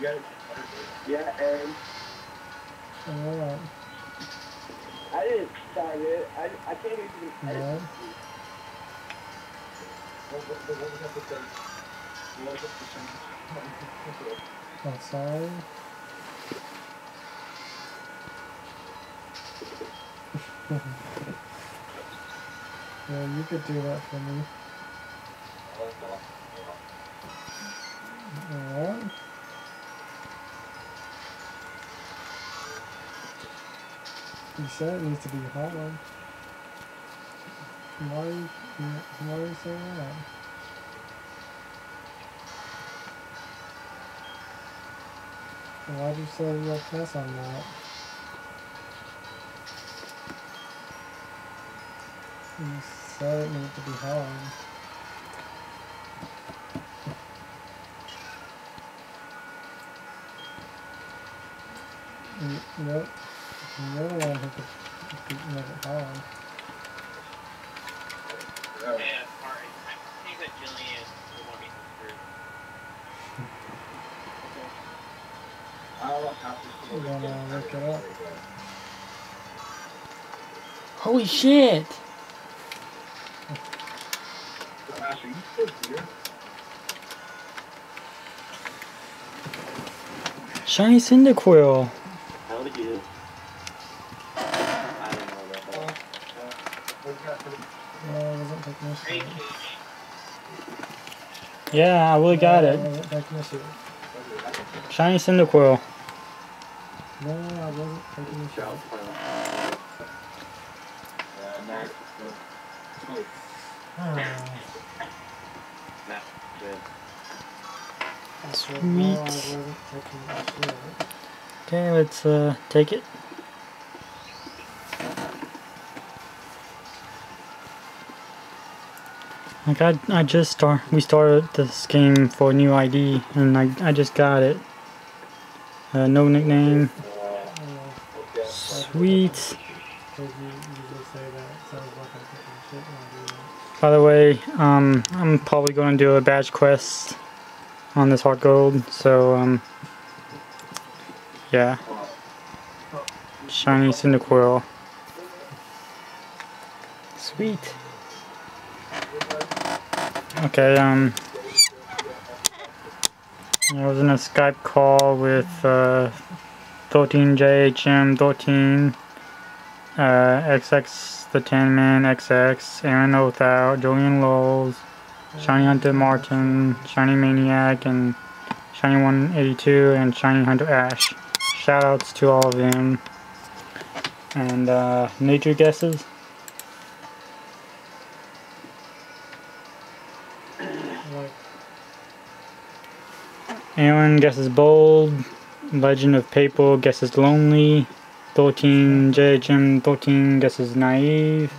Yeah, Aaron. Alright. I didn't sign it. I can't even... Alright. Outside. Yeah, you could do that for me. Alright. You said it needs to be a hot one. Why are you saying that? Why'd you say you'll pass on that? You said it needs to be hard. Yep. You're the one who could make it hard. Yeah, sorry. I think that Julian is the one who's screwed. We're gonna look it up. Holy shit! Ash, are you still here? Shiny Cyndaquil! How did you? Yeah, I really got it. Shiny Cyndaquil. No, I wasn't taking the shot. Sweet. Okay, let's take it. Like I just we started this game for a new ID and I just got it. No nickname. Sweet. By the way, I'm probably going to do a badge quest on this HeartGold, so yeah. Shiny Cyndaquil. Sweet. Okay, I was in a Skype call with 13JHM 13, XX the Tan Man XX, Aaron Othout, Julian Lowells, Shiny Hunter Martin, Shiny Maniac, and Shiny182, and Shiny Hunter Ash. Shoutouts to all of them. And nature guesses. Aaron guesses bold, Legend of Papal guesses lonely, 13JHM13 guesses naive,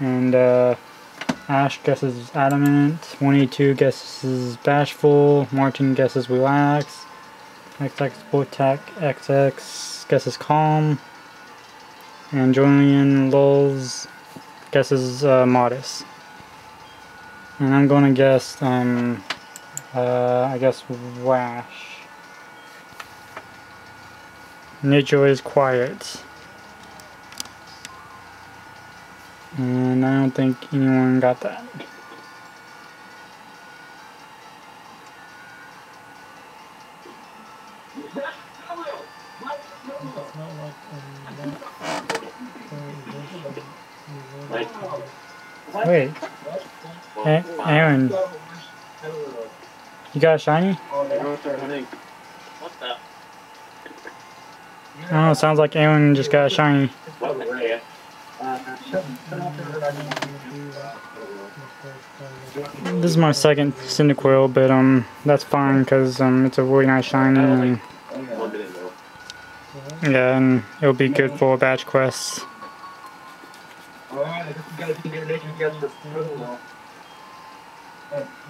and Ash guesses adamant, 182 guesses bashful, Martin guesses relax, XX Botac XX guesses calm, and Julian Lowells guesses modest. And I'm gonna guess I guess Wash. Nature is quiet. And I don't think anyone got that. Wait. Aaron. You got a shiny? Oh, it sounds like Aaron just got a shiny. This is my second Cyndaquil, but that's fine because it's a really nice shiny, and yeah, and it'll be good for batch quests.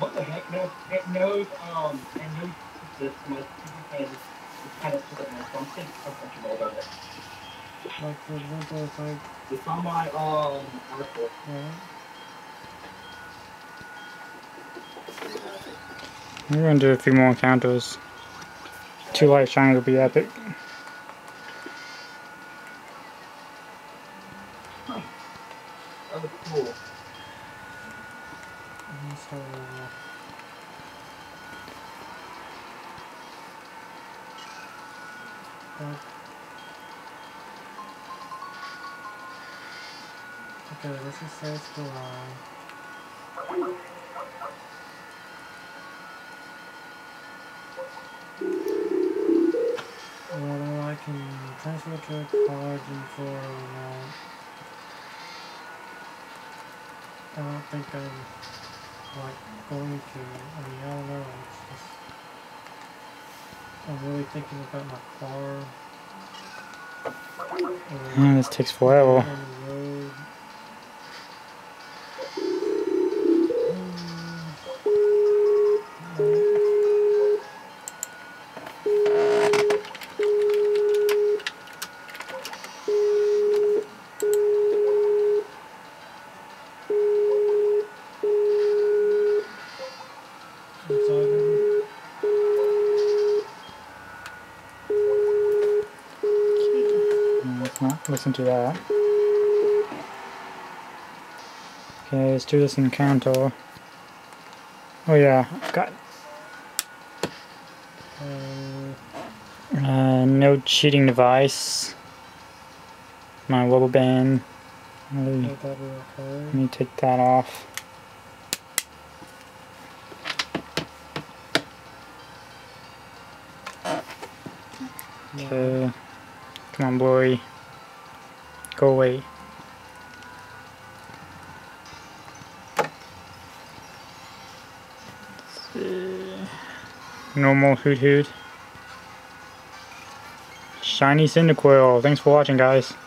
What the heck? No, it knows, and this must be kind of split my phone. How much you know about it? Like, for example, it's like... It's on my, article. Yeah. We're gonna do a few more encounters. Two light shines will be epic. Okay, this is first July. Well, I can transfer to a card and for I don't think I'm like going to. I mean, I don't know. It's just, I'm really thinking about my car. This takes forever. Listen to that. Okay, let's do this encounter. Oh yeah, got no cheating device. My rubber band. Let me take that off. Okay, come on, boy. Go away. Normal Hoot Hoot. Shiny Cyndaquil. Thanks for watching, guys.